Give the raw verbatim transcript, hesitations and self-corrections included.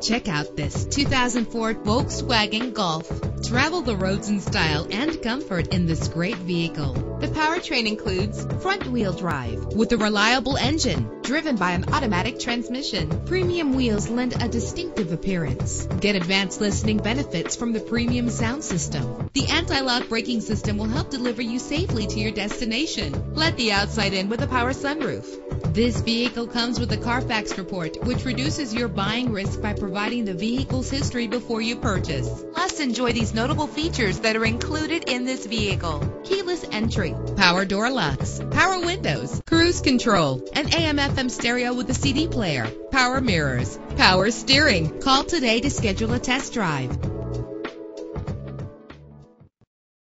Check out this two thousand four Volkswagen Golf. Travel the roads in style and comfort in this great vehicle. The powertrain includes front-wheel drive with a reliable engine driven by an automatic transmission. Premium wheels lend a distinctive appearance. Get advanced listening benefits from the premium sound system. The anti-lock braking system will help deliver you safely to your destination. Let the outside in with a power sunroof. This vehicle comes with a Carfax report, which reduces your buying risk by providing the vehicle's history before you purchase. Plus, enjoy these notable features that are included in this vehicle: keyless entry, power door locks, power windows, cruise control, an A M F M stereo with a C D player, power mirrors, power steering. Call today to schedule a test drive.